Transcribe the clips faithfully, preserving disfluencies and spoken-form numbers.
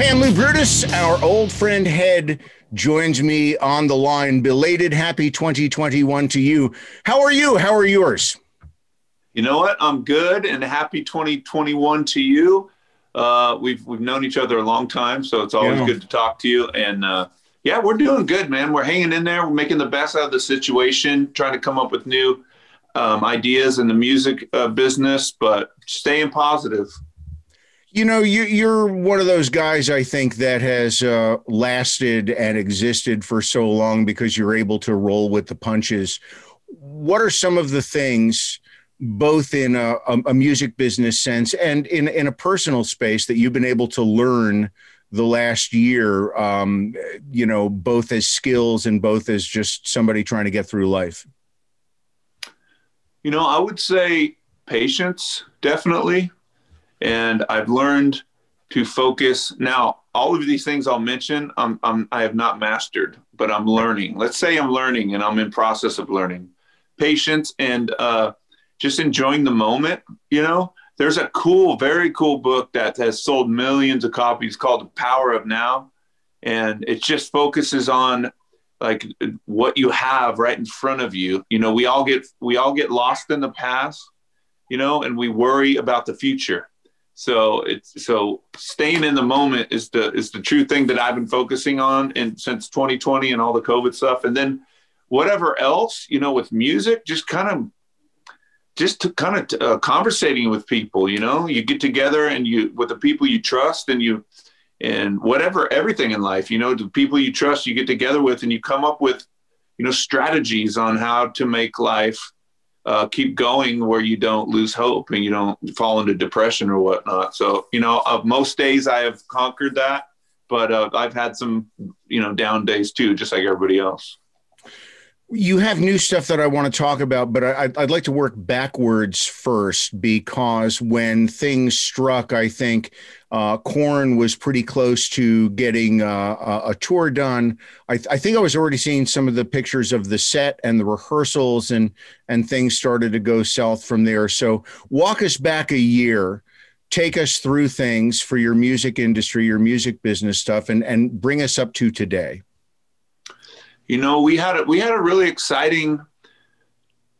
Pam Lou Brutus, our old friend Head, joins me on the line. Belated happy twenty twenty-one to you. How are you? How are yours? You know what? I'm good, and happy twenty twenty-one to you. Uh, we've we've known each other a long time, so it's always yeah. good to talk to you. And uh, yeah, we're doing good, man. We're hanging in there. We're making the best out of the situation, trying to come up with new um, ideas in the music uh, business, but staying positive. You know, you, you're one of those guys, I think, that has uh, lasted and existed for so long because you're able to roll with the punches. What are some of the things, both in a, a music business sense and in, in a personal space, that you've been able to learn the last year, um, you know, both as skills and both as just somebody trying to get through life? You know, I would say patience, definitely. And I've learned to focus. Now, all of these things I'll mention, I'm, I'm, I have not mastered, but I'm learning. Let's say I'm learning and I'm in process of learning. Patience and uh, just enjoying the moment, you know. There's a cool, very cool book that has sold millions of copies called The Power of Now. And it just focuses on like what you have right in front of you. You know, we all get, we all get lost in the past, you know, and we worry about the future. So it's so staying in the moment is the is the true thing that I've been focusing on and since twenty twenty and all the COVID stuff. And then whatever else, you know, with music, just kind of just to kind of uh, conversating with people, you know, you get together and you with the people you trust and you and whatever, everything in life, you know, the people you trust, you get together with and you come up with, you know, strategies on how to make life Uh, keep going where you don't lose hope and you don't fall into depression or whatnot. So, you know, of most days I have conquered that, but uh, I've had some, you know, down days too, just like everybody else. You have new stuff that I want to talk about, but I, I'd like to work backwards first, because when things struck, I think uh, Korn was pretty close to getting uh, a, a tour done. I, th- I think I was already seeing some of the pictures of the set and the rehearsals, and and things started to go south from there. So walk us back a year, take us through things for your music industry, your music business stuff, and and bring us up to today. You know, we had a, we had a really exciting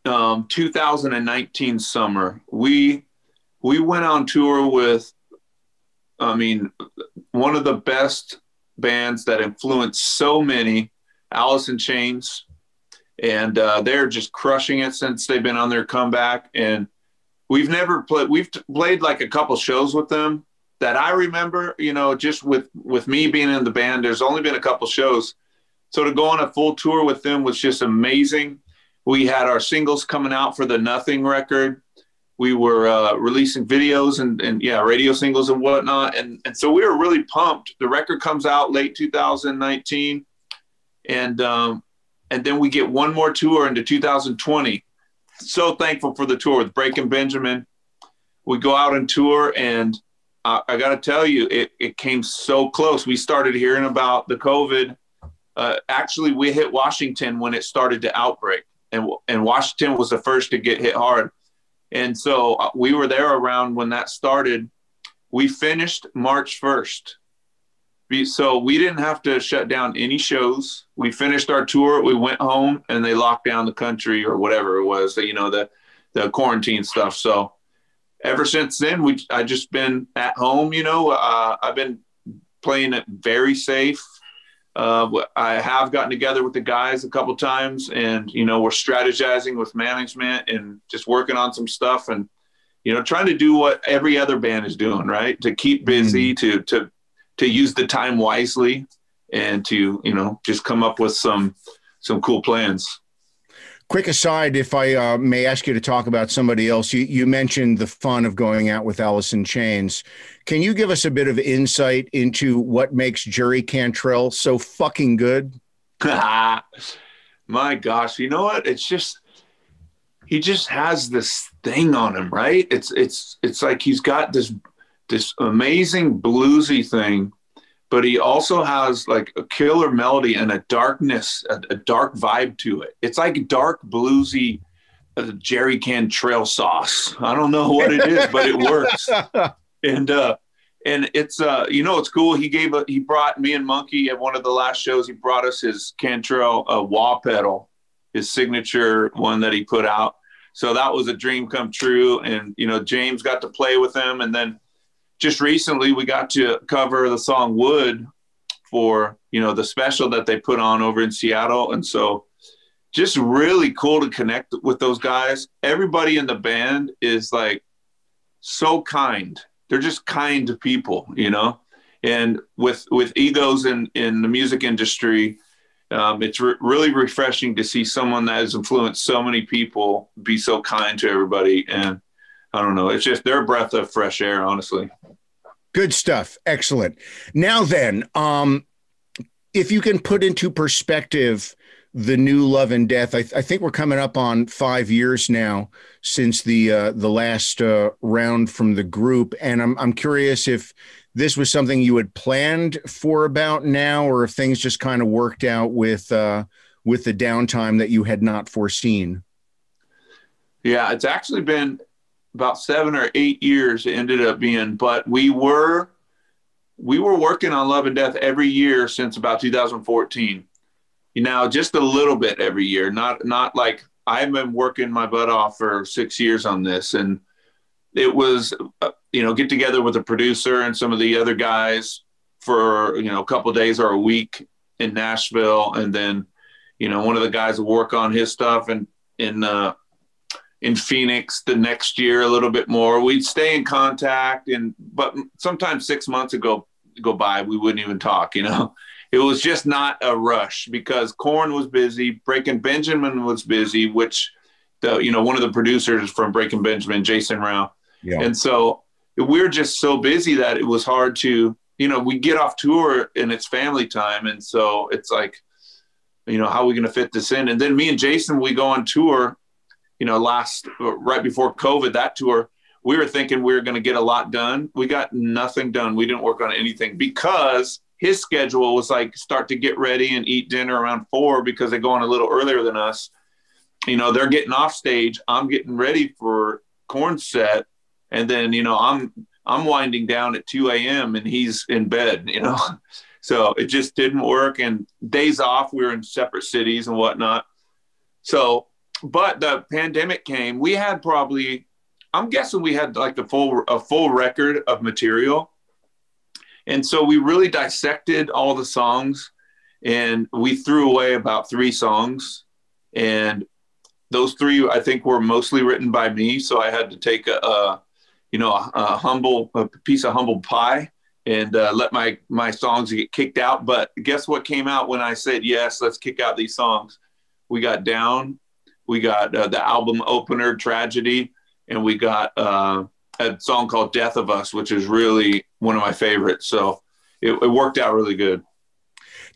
um, two thousand nineteen summer. We we went on tour with, I mean, one of the best bands that influenced so many, Alice in Chains, and uh, they're just crushing it since they've been on their comeback. And we've never played. We've t- played like a couple shows with them that I remember. You know, just with with me being in the band, there's only been a couple shows. So to go on a full tour with them was just amazing. We had our singles coming out for the Nothing record. We were uh, releasing videos and, and yeah, radio singles and whatnot. And, and so we were really pumped. The record comes out late two thousand nineteen. And, um, and then we get one more tour into two thousand twenty. So thankful for the tour with Breakin' Benjamin. We go out and tour, and I, I got to tell you, it, it came so close. We started hearing about the COVID. Uh, actually, we hit Washington when it started to outbreak, and and Washington was the first to get hit hard. And so uh, we were there around when that started. We finished March first. We, so we didn't have to shut down any shows. We finished our tour. We went home, and they locked down the country or whatever it was, you know, the, the quarantine stuff. So ever since then, we I just been at home, you know. Uh, I've been playing it very safe. Uh, I have gotten together with the guys a couple times, and, you know, we're strategizing with management and just working on some stuff and, you know, trying to do what every other band is doing, right? To keep busy, mm-hmm. to, to, to use the time wisely, and to, you know, just come up with some, some cool plans. Quick aside, if I uh, may ask you to talk about somebody else, you, you mentioned the fun of going out with Alice in Chains. Can you give us a bit of insight into what makes Jerry Cantrell so fucking good? My gosh, you know what? It's just, he just has this thing on him, right? It's it's it's like he's got this this amazing bluesy thing, but he also has like a killer melody and a darkness, a, a dark vibe to it. It's like dark bluesy uh, Jerry Cantrell sauce. I don't know what it is, but it works. And uh, And it's, uh, you know, it's cool. He gave a, he brought me and Monkey at one of the last shows. He brought us his Cantrell uh, wah pedal, his signature one that he put out. So that was a dream come true. And, you know, James got to play with him. And then just recently we got to cover the song Wood for, you know, the special that they put on over in Seattle. And so just really cool to connect with those guys. Everybody in the band is like so kind. They're just kind to people, you know, and with with egos in, in the music industry, um, it's re- really refreshing to see someone that has influenced so many people be so kind to everybody. And I don't know, it's just their breath of fresh air, honestly. Good stuff. Excellent. Now then, um, if you can put into perspective the new Love and Death, I, th- I think we're coming up on five years now since the uh, the last uh, round from the group. And I'm I'm curious if this was something you had planned for about now, or if things just kind of worked out with uh, with the downtime that you had not foreseen. Yeah, it's actually been about seven or eight years it ended up being, but we were, we were working on Love and Death every year since about two thousand fourteen. You know, just a little bit every year, not not like I've been working my butt off for six years on this. And it was, you know, get together with a producer and some of the other guys for, you know, a couple of days or a week in Nashville. And then, you know, one of the guys will work on his stuff and in uh, in Phoenix the next year a little bit more. We'd stay in contact, and but sometimes six months ago go by, we wouldn't even talk, you know. It was just not a rush because Korn was busy, Breakin' Benjamin was busy, which, the you know, one of the producers from Breakin' Benjamin, Jasen Rauch. Yeah. And so we were just so busy that it was hard to, you know, we get off tour and it's family time. And so it's like, you know, how are we going to fit this in? And then me and Jasen, we go on tour, you know, last, right before COVID, that tour, we were thinking we were going to get a lot done. We got nothing done. We didn't work on anything because his schedule was like start to get ready and eat dinner around four because they go on a little earlier than us. You know, they're getting off stage. I'm getting ready for Korn's set. And then, you know, I'm, I'm winding down at two a.m. and he's in bed, you know? So it just didn't work. And days off, we were in separate cities and whatnot. So, but the pandemic came, we had probably, I'm guessing we had like the full, a full record of material. And so we really dissected all the songs, and we threw away about three songs. And those three, I think, were mostly written by me. So I had to take a, a you know, a, a humble a piece of humble pie and uh, let my, my songs get kicked out. But guess what came out when I said, yes, let's kick out these songs? We got Down, we got uh, the album opener, Tragedy, and we got uh, a song called Death of Us, which is really one of my favorites. So it, it worked out really good.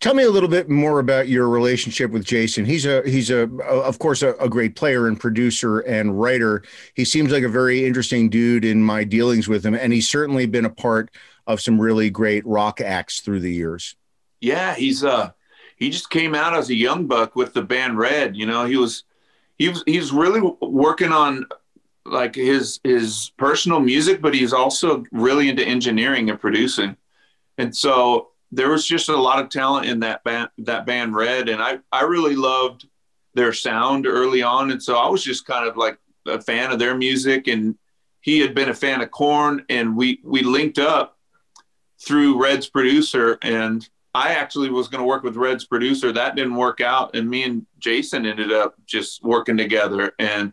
Tell me a little bit more about your relationship with Jasen. He's a, he's a, of course, a, a great player and producer and writer. He seems like a very interesting dude in my dealings with him. And he's certainly been a part of some really great rock acts through the years. Yeah. He's uh he just came out as a young buck with the band Red. You know, he was, he was, he was really working on like his his personal music, but he's also really into engineering and producing. And so there was just a lot of talent in that band, that band Red. And I, I really loved their sound early on. And so I was just kind of like a fan of their music. And he had been a fan of Korn, and we, we linked up through Red's producer. And I actually was going to work with Red's producer. That didn't work out. And me and Jasen ended up just working together. And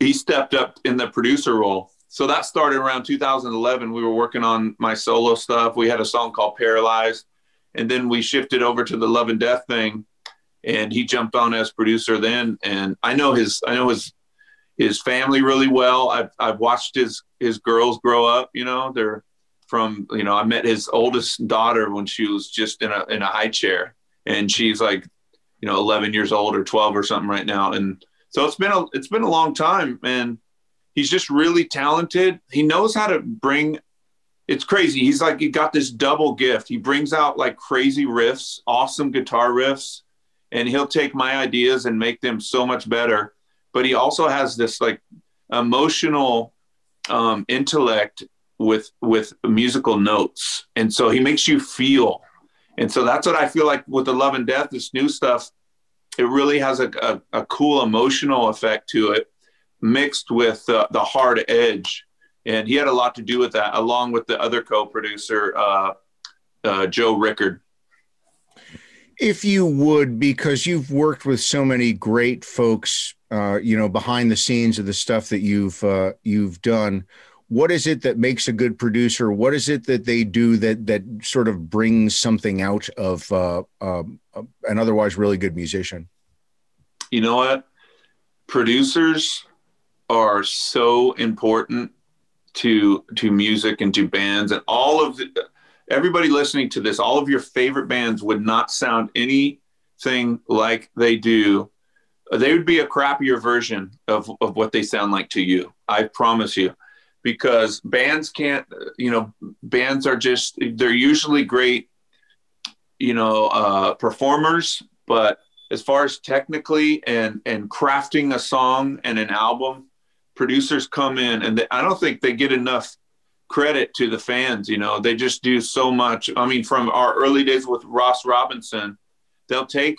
he stepped up in the producer role. So that started around two thousand eleven. We were working on my solo stuff. We had a song called Paralyzed. And then we shifted over to the Love and Death thing. And he jumped on as producer then. And I know his, I know his, his family really well. I've, I've watched his, his girls grow up, you know, they're from, you know, I met his oldest daughter when she was just in a, in a high chair, and she's like, you know, eleven years old or twelve or something right now. And so it's been a it's been a long time, and he's just really talented. He knows how to bring. It's crazy. He's like he got this double gift. He brings out like crazy riffs, awesome guitar riffs, and he'll take my ideas and make them so much better. But he also has this like emotional um, intellect with with musical notes, and so he makes you feel. And so that's what I feel like with the Love and Death, this new stuff, it really has a, a, a cool emotional effect to it, mixed with uh, the hard edge. And he had a lot to do with that, along with the other co-producer, uh, uh, Joe Rickard. If you would, because you've worked with so many great folks, uh, you know, behind the scenes of the stuff that you've uh, you've done, what is it that makes a good producer? What is it that they do that that sort of brings something out of uh, uh, an otherwise really good musician? You know what? Producers are so important to to music and to bands, and all of the, everybody listening to this, all of your favorite bands would not sound anything like they do. They would be a crappier version of, of what they sound like to you. I promise you, because bands can't, you know, bands are just, they're usually great, you know, uh, performers, but as far as technically and, and crafting a song and an album, producers come in and they, I don't think they get enough credit to the fans. You know, they just do so much. I mean, from our early days with Ross Robinson, they'll take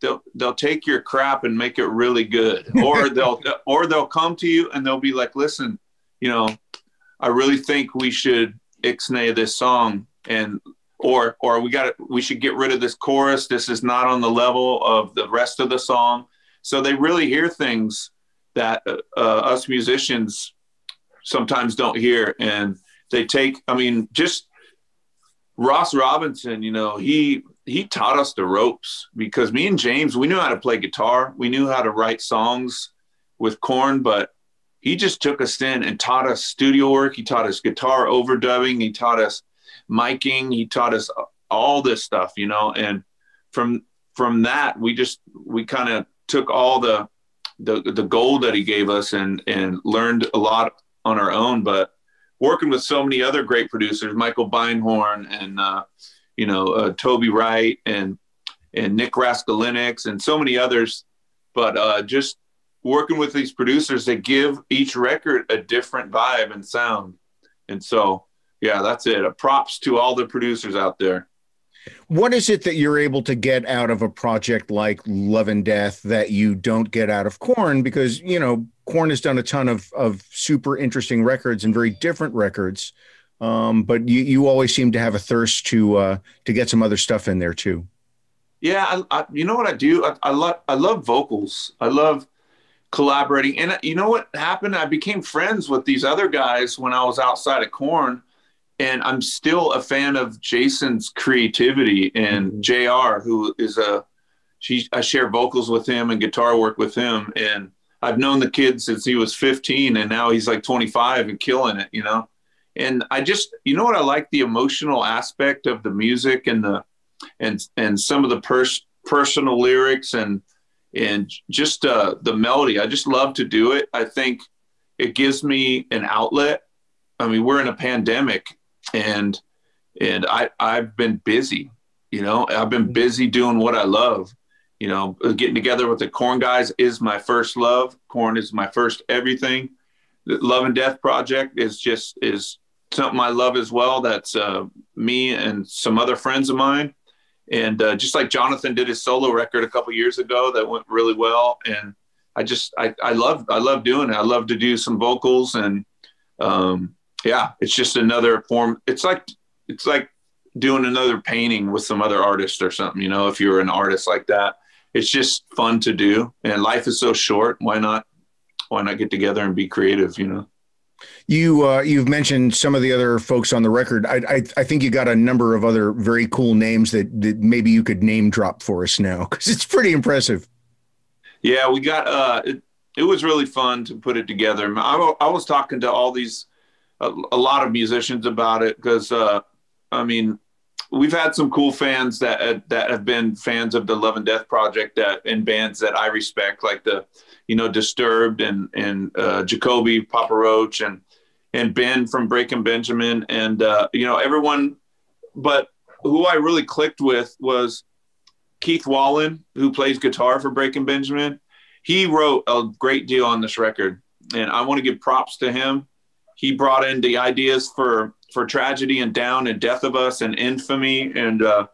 they'll they'll take your crap and make it really good, or they'll or they'll come to you and they'll be like, listen, you know, I really think we should ixnay this song, and or or we got we should get rid of this chorus. This is not on the level of the rest of the song. So they really hear things that uh, us musicians sometimes don't hear, and they take, I mean, just Ross Robinson, you know, he, he taught us the ropes, because me and James, we knew how to play guitar. We knew how to write songs with Korn, but he just took us in and taught us studio work. He taught us guitar overdubbing. He taught us miking. He taught us all this stuff, you know, and from, from that, we just, we kind of took all the, the, the gold that he gave us and, and learned a lot on our own. But working with so many other great producers, Michael Beinhorn and, uh, you know, uh, Toby Wright and, and Nick Raskolnikov and so many others. But uh, just working with these producers, they give each record a different vibe and sound. And so, yeah, that's it. Uh, props to all the producers out there. What is it that you're able to get out of a project like Love and Death that you don't get out of Korn? Because, you know, Korn has done a ton of, of super interesting records and very different records. Um, but you, you always seem to have a thirst to, uh, to get some other stuff in there too. Yeah. I, I, you know what I do? I, I love, I love vocals. I love collaborating. And you know what happened? I became friends with these other guys when I was outside of Korn. And I'm still a fan of Jasen's creativity and J R, who is a, she, I share vocals with him and guitar work with him. And I've known the kid since he was fifteen, and now he's like twenty-five and killing it, you know? And I just, you know what? I like the emotional aspect of the music and the, and, and some of the pers- personal lyrics and, and just uh, the melody. I just love to do it. I think it gives me an outlet. I mean, we're in a pandemic. And, and I, I've been busy, you know, I've been busy doing what I love, you know, getting together with the Korn guys is my first love. Korn is my first everything. The Love and Death project is just, is something I love as well. That's uh, me and some other friends of mine. And uh, just like Jonathan did his solo record a couple years ago, that went really well. And I just, I, I love, I love doing it. I love to do some vocals and, um, yeah, it's just another form. It's like it's like doing another painting with some other artist or something, you know, if you're an artist like that. It's just fun to do. And life is so short. Why not? Why not get together and be creative, you know? You, uh, you've mentioned some of the other folks on the record. I, I, I think you got a number of other very cool names that, that maybe you could name drop for us now, because it's pretty impressive. Yeah, we got uh, – it, it was really fun to put it together. I, I was talking to all these – A, a lot of musicians about it, because uh, I mean, we've had some cool fans that uh, that have been fans of the Love and Death project that and bands that I respect, like the, you know, Disturbed and and uh, Jacoby, Papa Roach, and and Ben from Breakin' Benjamin, and uh, you know, everyone. But who I really clicked with was Keith Wallen, who plays guitar for Breakin' Benjamin. He wrote a great deal on this record, and I want to give props to him. he brought in the ideas for, for Tragedy and Down and Death of Us and Infamy. And uh,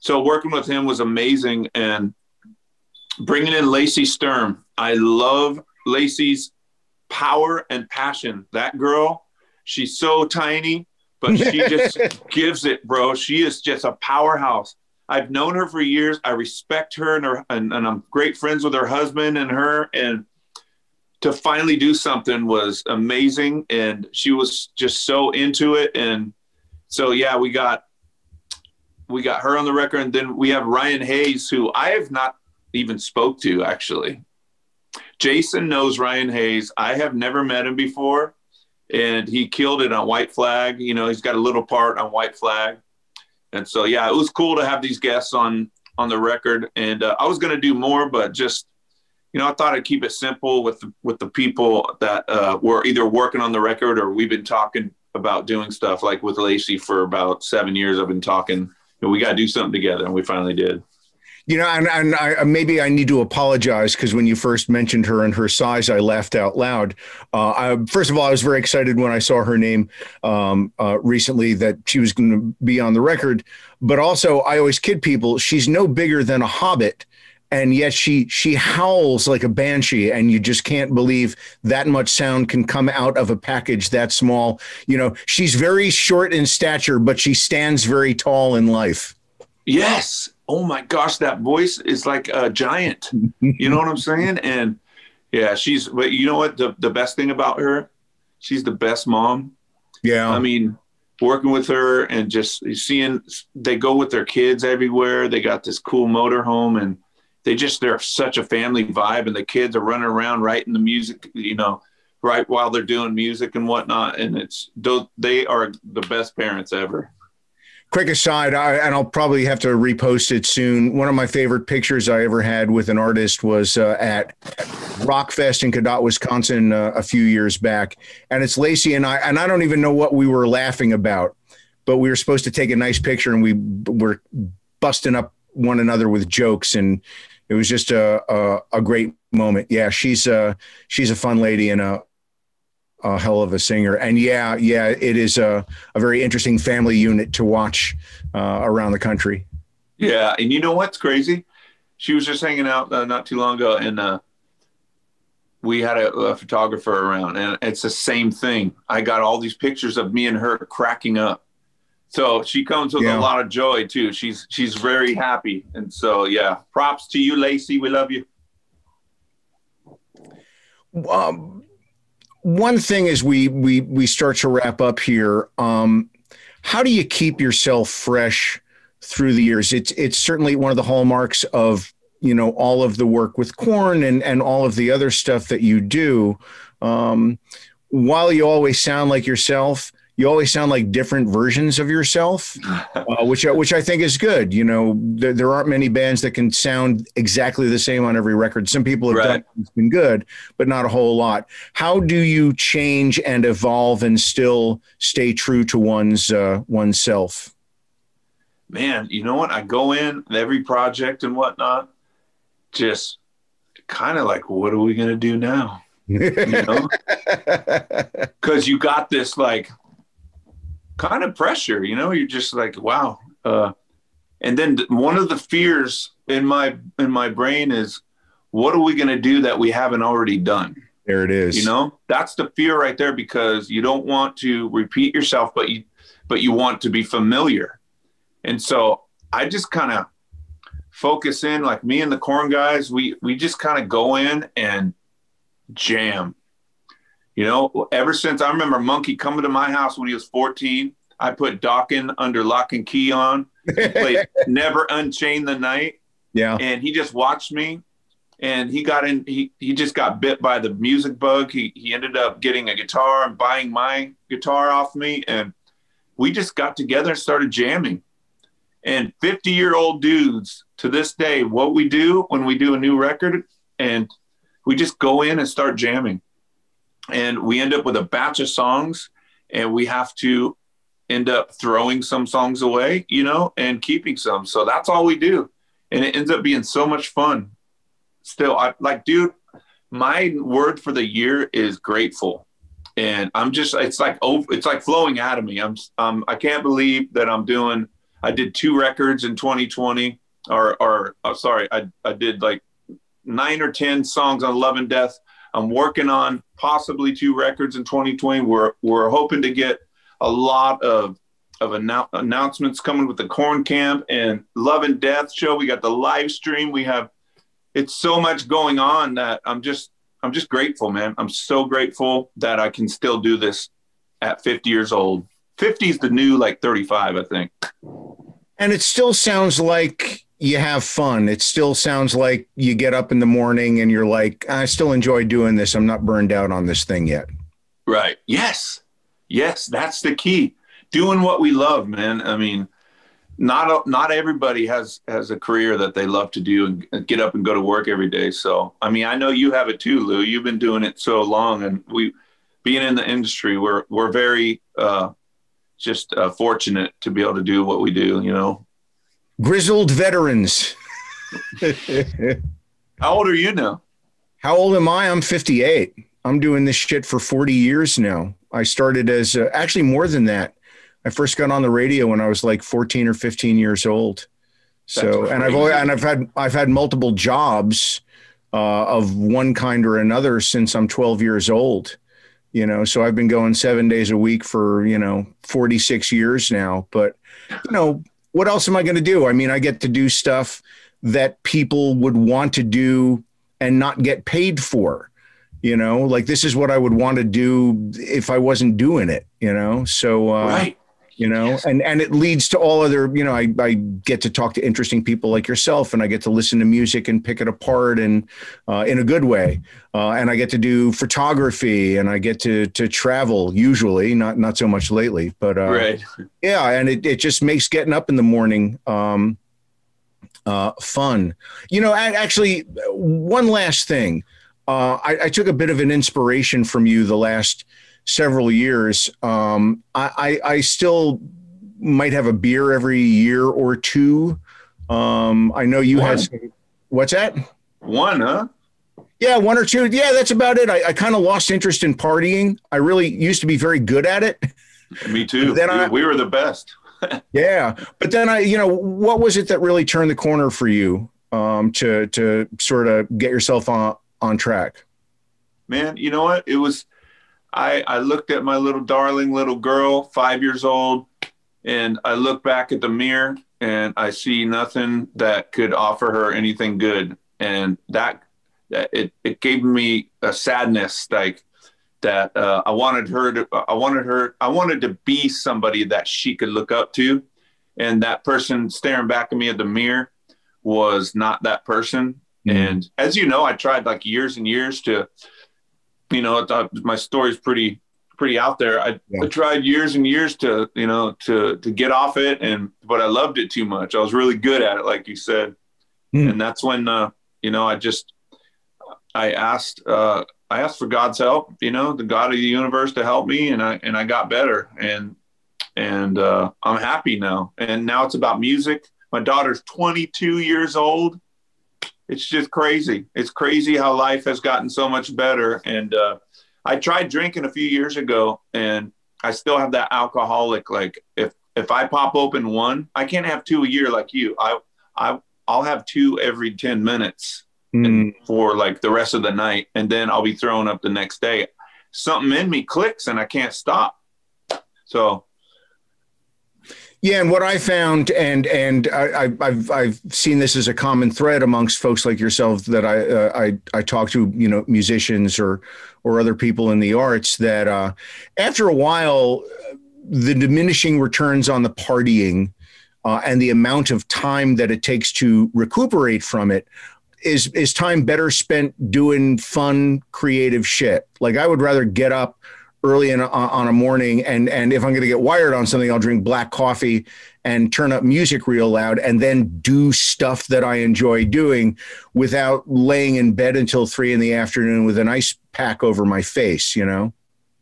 so working with him was amazing. And bringing in Lacey Sturm, I love Lacey's power and passion. That girl, she's so tiny, but she just gives it, bro. She is just a powerhouse. I've known her for years. I respect her, and, her and, and I'm great friends with her husband and her. And to finally do something was amazing. And she was just so into it. And so, yeah, we got, we got her on the record. And then we have Ryan Hayes, who I have not even spoke to, actually. Jasen knows Ryan Hayes. I have never met him before. And he killed it on White Flag. You know, he's got a little part on White Flag. And so, yeah, it was cool to have these guests on, on the record. And uh, I was going to do more, but just, you know, I thought I'd keep it simple with the, with the people that uh, were either working on the record or we've been talking about doing stuff. Like with Lacey for about seven years, I've been talking, and we got to do something together. And we finally did. You know, and, and I, maybe I need to apologize because when you first mentioned her and her size, I laughed out loud. Uh, I, first of all, I was very excited when I saw her name um, uh, recently that she was going to be on the record. But also, I always kid people, she's no bigger than a hobbit. And yet she she howls like a banshee, and you just can't believe that much sound can come out of a package that small. You know, she's very short in stature, but she stands very tall in life. Yes. Oh my gosh, that voice is like a giant. You know what I'm saying? And yeah, she's, but you know what? The, the best thing about her, she's the best mom. Yeah. I mean, working with her and just seeing, they go with their kids everywhere. They got this cool motorhome, and they just, they're such a family vibe, and the kids are running around writing the music, you know, right while they're doing music and whatnot. And it's, they are the best parents ever. Quick aside, I, and I'll probably have to repost it soon. One of my favorite pictures I ever had with an artist was uh, at Rock Fest in Cadott, Wisconsin, uh, a few years back. And it's Lacey and I, and I don't even know what we were laughing about, but we were supposed to take a nice picture, and we were busting up one another with jokes, and it was just a a, a great moment. Yeah, she's a she's a fun lady and a. a hell of a singer. And yeah, yeah, it is a, a very interesting family unit to watch uh, around the country. Yeah. And you know what's crazy? She was just hanging out uh, not too long ago, and uh, we had a, a photographer around, and it's the same thing. I got all these pictures of me and her cracking up. So she comes with yeah. a lot of joy too. She's, she's very happy. And so, yeah, props to you, Lacey. We love you. Um, One thing as we, we, we start to wrap up here, um, how do you keep yourself fresh through the years? It's, it's certainly one of the hallmarks of, you know, all of the work with Korn and, and all of the other stuff that you do. Um, while you always sound like yourself, you always sound like different versions of yourself, uh, which, which I think is good. You know, there, there aren't many bands that can sound exactly the same on every record. Some people have right. done it. It's been good, but not a whole lot. How do you change and evolve and still stay true to one's, uh, oneself? Man, you know what? I go in every project and whatnot, just kind of like, what are we going to do now? You know? 'Cause you got this, like, kind of pressure, you know, you're just like, wow. Uh, and then one of the fears in my, in my brain is, what are we going to do that we haven't already done? There it is. You know, that's the fear right there, because you don't want to repeat yourself, but you, but you want to be familiar. And so I just kind of focus in, like me and the Korn guys, we, we just kind of go in and jam. You know, ever since I remember Monkey coming to my house when he was fourteen, I put Dockin' Under Lock and Key on, and played Never Unchain the Night. Yeah. And he just watched me, and he got in, he, he just got bit by the music bug. He, he ended up getting a guitar and buying my guitar off me. And we just got together and started jamming. And fifty year old dudes to this day, what we do when we do a new record, and we just go in and start jamming. And we end up with a batch of songs, and we have to end up throwing some songs away, you know, and keeping some. So that's all we do. And it ends up being so much fun. Still, I like, dude, my word for the year is grateful. And I'm just, it's like, oh, it's like flowing out of me. I'm, um, I can't believe that I'm doing, I did two records in twenty twenty or, or oh, sorry, I, I did like nine or ten songs on Love and Death. I'm working on possibly two records in twenty twenty. We're, we're hoping to get a lot of, of annou- announcements coming with the Korn Camp and Love and Death show. We got the live stream. We have, it's so much going on that I'm just, I'm just grateful, man. I'm so grateful that I can still do this at fifty years old. fifty is the new, like, thirty-five, I think. And it still sounds like you have fun. It still sounds like you get up in the morning and you're like, I still enjoy doing this. I'm not burned out on this thing yet. Right. Yes. Yes, that's the key. Doing what we love, man. I mean, not not everybody has has a career that they love to do and get up and go to work every day. So, I mean, I know you have it too, Lou. You've been doing it so long, and we, being in the industry, we're we're very uh, just uh, fortunate to be able to do what we do. You know, grizzled veterans. How old are you now? How old am I? I'm fifty-eight. I'm doing this shit for forty years now. I started as uh, actually more than that. I first got on the radio when I was like fourteen or fifteen years old. So, and I've always, and I've had, I've had multiple jobs uh, of one kind or another since I'm twelve years old, you know? So I've been going seven days a week for, you know, forty-six years now, but you know, what else am I going to do? I mean, I get to do stuff that people would want to do and not get paid for, you know, like this is what I would want to do if I wasn't doing it, you know? So, uh, right. You know, yes. and, and it leads to all other, you know, I, I get to talk to interesting people like yourself, and I get to listen to music and pick it apart and uh, in a good way. Uh, and I get to do photography, and I get to to travel usually, not not so much lately. But uh, right. yeah, and it, it just makes getting up in the morning um, uh, fun. You know, I, actually, one last thing. Uh, I, I took a bit of an inspiration from you the last several years. Um, I, I, I still might have a beer every year or two. Um, I know you one. had, some, what's that? One, huh? Yeah. One or two. Yeah. That's about it. I, I kind of lost interest in partying. I really used to be very good at it. Me too. Then I, we were the best. Yeah. But then I, you know, what was it that really turned the corner for you um, to, to sort of get yourself on, on track? Man, you know what? It was, I, I looked at my little darling little girl, five years old, and I look back at the mirror and I see nothing that could offer her anything good. And that, that it, it gave me a sadness, like that uh, I wanted her to, I wanted her, I wanted to be somebody that she could look up to. And that person staring back at me at the mirror was not that person. Mm-hmm. And as you know, I tried like years and years to, you know, I, my story's pretty, pretty out there. I, yeah. I tried years and years to, you know, to, to get off it. And, but I loved it too much. I was really good at it, like you said. Mm. And that's when, uh, you know, I just, I asked, uh, I asked for God's help, you know, the God of the universe to help me. And I, and I got better, and, and, uh, I'm happy now. And now it's about music. My daughter's twenty-two years old. It's just crazy. It's crazy how life has gotten so much better. And uh, I tried drinking a few years ago, and I still have that alcoholic. Like if, if I pop open one, I can't have two a year like you. I, I, I'll have two every ten minutes mm. and for like the rest of the night. And then I'll be throwing up the next day. Something in me clicks and I can't stop. So yeah. And what I found, and, and I, I, I've, I've seen this as a common thread amongst folks like yourself that I, uh, I, I talk to, you know, musicians or, or other people in the arts, that uh, after a while, the diminishing returns on the partying uh, and the amount of time that it takes to recuperate from it is, is time better spent doing fun, creative shit. Like I would rather get up early in a, on a morning, and and if I'm going to get wired on something, I'll drink black coffee and turn up music real loud and then do stuff that I enjoy doing without laying in bed until three in the afternoon with an ice pack over my face, you know?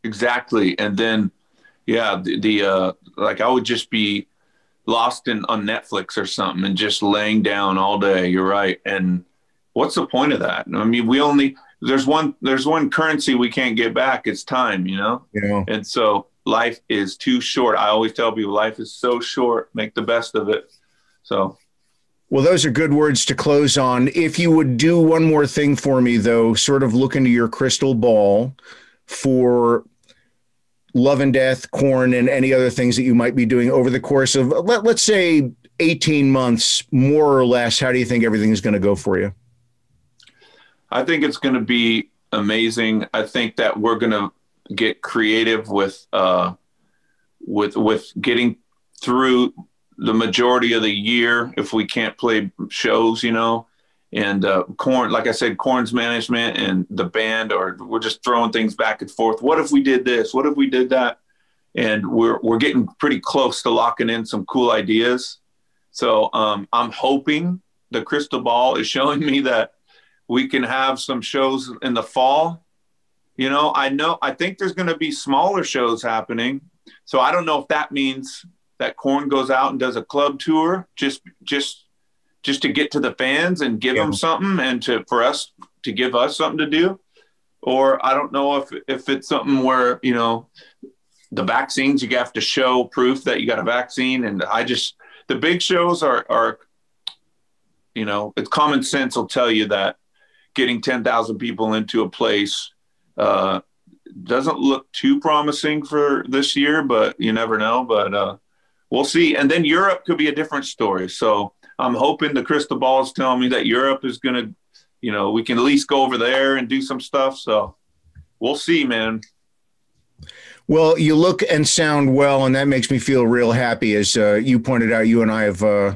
Exactly. And then, yeah, the, the uh, like I would just be lost in on Netflix or something and just laying down all day. You're right. And what's the point of that? I mean, we only, there's one there's one currency we can't get back. It's time, you know? Yeah. And so life is too short. I always tell people life is so short. Make the best of it. So. Well, those are good words to close on. If you would do one more thing for me, though, sort of look into your crystal ball for Love and Death, Korn, and any other things that you might be doing over the course of, let, let's say, eighteen months, more or less, how do you think everything is going to go for you? I think it's going to be amazing. I think that we're going to get creative with uh, with with getting through the majority of the year if we can't play shows, you know. And uh, Korn, like I said, Korn's management and the band, or we're just throwing things back and forth. What if we did this? What if we did that? And we're we're getting pretty close to locking in some cool ideas. So um, I'm hoping the crystal ball is showing me that we can have some shows in the fall. You know, I know, I think there's going to be smaller shows happening. So I don't know if that means that Korn goes out and does a club tour just, just, just to get to the fans and give yeah. them something, and to, for us to give us something to do. Or I don't know if, if it's something where, you know, the vaccines, you have to show proof that you got a vaccine. And I just, the big shows are, are, you know, it's common sense will tell you that getting ten thousand people into a place uh, doesn't look too promising for this year, but you never know, but uh, we'll see. And then Europe could be a different story. So I'm hoping the crystal ball is telling me that Europe is going to, you know, we can at least go over there and do some stuff. So we'll see, man. Well, you look and sound well, and that makes me feel real happy. As uh, you pointed out, you and I have uh,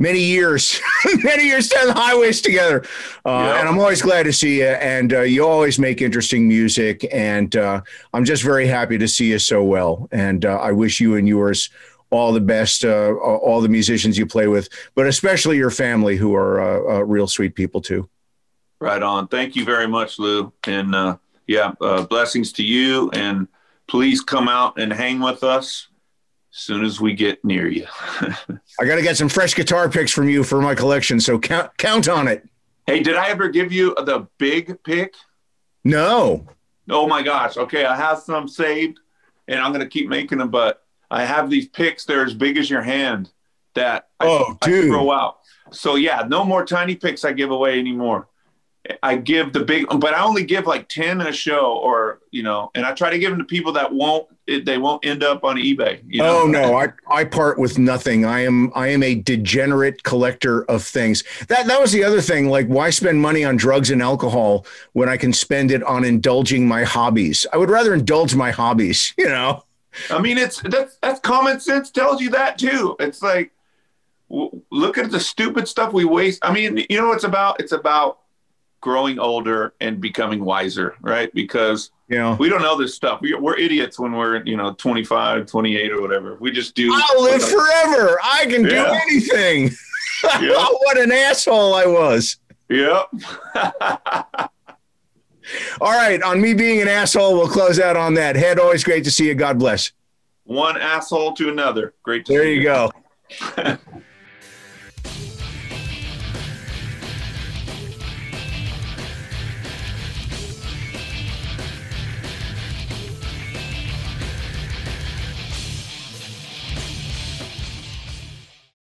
many years, many years down the highways together. Uh, yeah. And I'm always glad to see you. And uh, you always make interesting music. And uh, I'm just very happy to see you so well. And uh, I wish you and yours all the best, uh, all the musicians you play with, but especially your family, who are uh, uh, real sweet people too. Right on. Thank you very much, Lou. And uh, yeah, uh, blessings to you. And please come out and hang with us as soon as we get near you. I got to get some fresh guitar picks from you for my collection. So count, count on it. Hey, did I ever give you the big pick? No. Oh my gosh. Okay. I have some saved and I'm going to keep making them, but I have these picks. They're as big as your hand that I, oh, I throw out. So yeah, no more tiny picks I give away anymore. I give the big, but I only give like ten a show, or, you know, and I try to give them to people that won't, they won't end up on eBay. You know? Oh no, I, I part with nothing. I am, I am a degenerate collector of things. That, that was the other thing. Like, why spend money on drugs and alcohol when I can spend it on indulging my hobbies? I would rather indulge my hobbies, you know? I mean, it's that's, that's common sense tells you that too. It's like, w- look at the stupid stuff we waste. I mean, you know what it's about? It's about growing older and becoming wiser, right? Because yeah. we don't know this stuff. We, we're idiots when we're, you know, twenty-five, twenty-eight or whatever. We just do. I'll live whatever. forever. I can yeah. do anything. Yep. What an asshole I was. Yep. All right. On me being an asshole, we'll close out on that. Head, always great to see you. God bless. One asshole to another. Great to there see you. There you go.